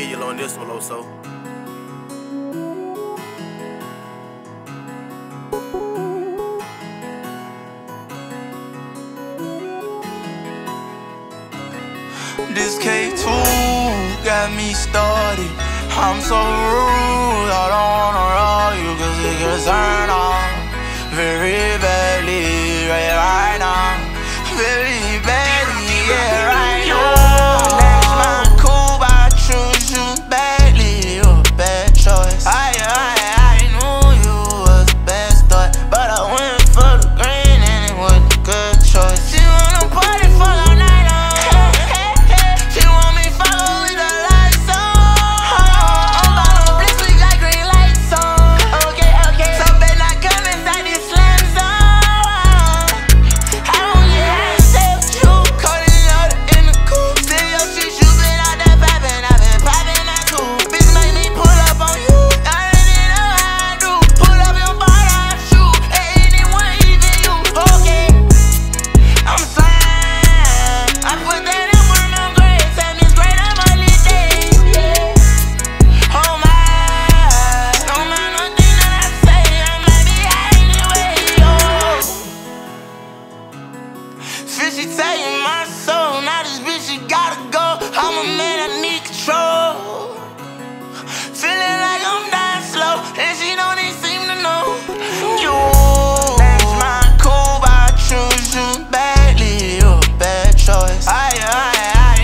feel you on this one, also. This K2 got me started. I'm so rude, I don't wanna roll you, cause it gets turned on very badly right now. Very badly, yeah, right now. That's my cool, but I choose you badly. You're a bad choice. I knew you was the best thought, but I went for the green and it was a good choice. She wanna party for all night long. She want me following the lights on. I'm following blissfully like green lights on. Okay, so better not come inside this slam zone. I don't get accept you. Calling out in the coupe. Still your shit, you been out there poppin', I've been poppin' that coupe. Bitch make me pull up on you. I already know how I do. Pull up your body, I shoot at anyone, even you. Okay, I'm fine. I put that in when I'm great. Time is great, I'm on this day. Oh my, no matter nothing that I say, I might be hiding away. Oh, Fishy taking my soul. Now this bitch, she gotta go. I'm a man, I need control. Feeling like I'm dying slow, and she don't even seem to know. You that's my cool, but I choose you badly. You're a bad choice. I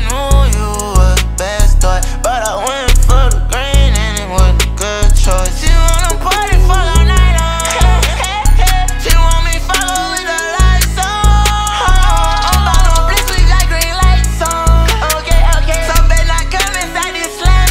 knew you was the best thought, but I went for the green and it was a good choice. She wanna party for all night long. She want me following the lights on. I'm following blissfully like green lights on. Okay, so better not come inside this slam